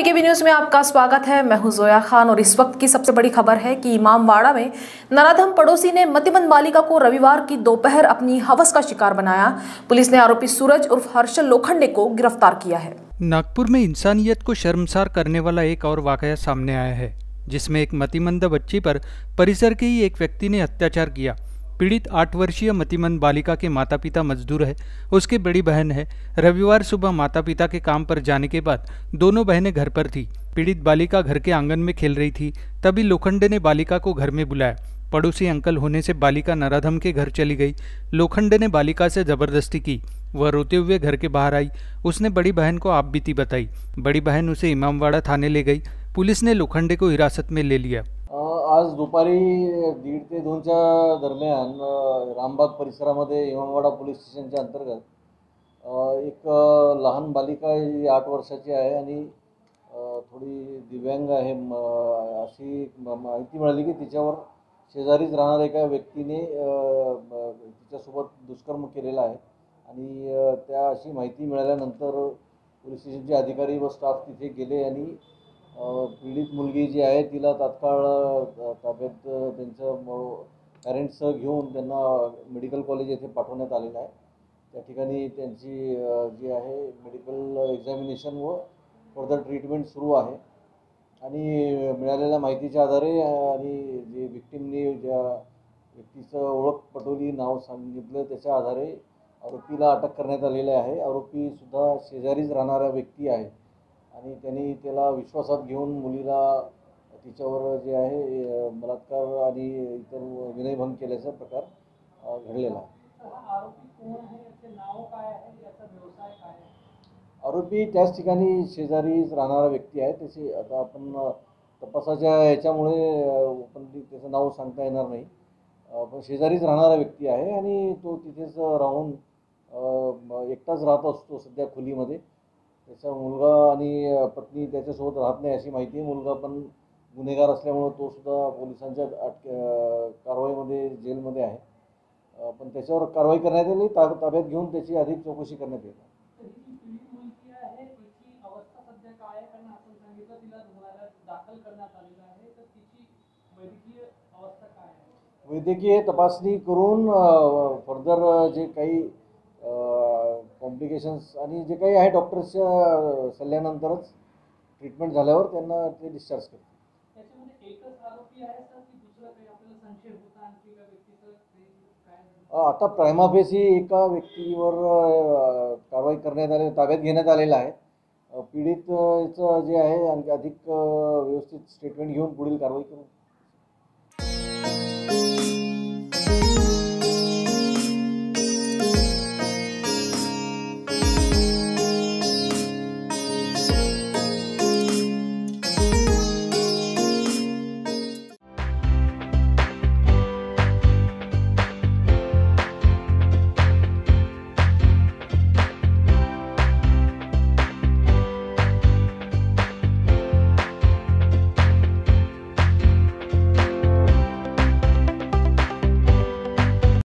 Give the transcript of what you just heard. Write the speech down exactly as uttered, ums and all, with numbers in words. BKB news में आपका स्वागत है। मैं हूं जोया खान और इस वक्त की सबसे बड़ी खबर है कि इमामवाड़ा में नराधम पड़ोसी ने मतिमंद बालिका को रविवार की दोपहर अपनी हवस का शिकार बनाया। पुलिस ने आरोपी सूरज उर्फ हर्षल लोखंडे को गिरफ्तार किया है। नागपुर में इंसानियत को शर्मसार करने वाला एक और वाकया सामने आया है, जिसमें एक मतिमंद बच्ची पर परिसर के ही एक व्यक्ति ने अत्याचार किया। पीड़ित आठ वर्षीय मतिमंद बालिका के माता पिता मजदूर है, उसकी बड़ी बहन है। रविवार सुबह माता पिता के काम पर जाने के बाद दोनों बहनें घर पर थी। पीड़ित बालिका घर के आंगन में खेल रही थी, तभी लोखंडे ने बालिका को घर में बुलाया। पड़ोसी अंकल होने से बालिका नराधम के घर चली गई। लोखंडे ने बालिका से जबरदस्ती की। वह रोते हुए घर के बाहर आई। उसने बड़ी बहन को आपबीती बताई। बड़ी बहन उसे इमामवाड़ा थाने ले गई। पुलिस ने लोखंडे को हिरासत में ले लिया। आज दुपारी दीड ते दोनच्या दरम्यान रामबाग परिसरामध्ये इमामवाडा पोलीस स्टेशनच्या अंतर्गत एक लहान बालिका जी आठ वर्षाची आहे आणि थोडी दिव्यांग आहे अशी माहिती मिळाली की तिच्यावर शेजारीच राहणाऱ्या एका व्यक्तीने तिच्यासोबत दुष्कर्म केलेला आहे। आणि त्या अशी माहिती मिळाल्यानंतर पोलीस स्टेशनचे अधिकारी व स्टाफ तिथे गेले आणि पीड़ित मुलगी जी है तिला तात्काळ ताब्यात त्यांच्या पेरेंट्स घेऊन त्यांना मेडिकल कॉलेज येथे पाठवण्यात आलेला आहे। त्या ठिकाणी त्यांची जी आहे मेडिकल एक्झामिनेशन व फर्दर ट्रीटमेंट सुरू आहे आणि मिळालेल्या माहितीच्या आधारे आणि जे विक्टिमने ज्या व्यक्तीचं ओळख पटवली नाव सांगितलं त्याच्या आधारे आरोपीला अटक करण्यात आलेली आहे। आरोपी सुद्धा शेजारीच राहणारा व्यक्ती आहे आणि त्यांनी त्याला विश्वासात घेऊन मुलीला तिच्यावर जे आहे बलात्कार आणि इतर विनयभंग केल्याचा प्रकार घडलेला आहे। आरोपी त्याच ठिकाणी शेजारीच राहणारा व्यक्ती आहे। त्याची आता आपण तपासाच्या याच्यामुळे आपण त्याचं नाव सांगता येणार नाही, पण शेजारीच राहणारा व्यक्ती आहे आणि तो तिथेच राहून एकटाच राहत असतो सध्या खोलीमध्ये। त्याचा मुलगा आणि पत्नी त्याच्यासोबत राहत नाही अशी माहिती आहे। मुलगा पण गुन्हेगार असल्यामुळे तो सुद्धा पोलिसांच्या कारवाईमध्ये जेलमध्ये आहे, पण त्याच्यावर कारवाई करण्यात आली। ताब्यात घेऊन त्याची अधिक चौकशी करण्यात येईल। वैद्यकीय तपासणी करून फर्दर जे काही कॉम्प्लिकेशन्स आणि जे काही आहे डॉक्टर्सच्या सल्ल्यानंतरच ट्रीटमेंट झाल्यावर त्यांना ते डिस्चार्ज करतात। आता प्राइमा फेसी एका व्यक्तीवर कारवाई करण्यात आली, ताब्यात घेण्यात आलेला आहे। पीडितचं जे आहे अधिक व्यवस्थित स्टेटमेंट घेऊन पुढील कारवाई करू।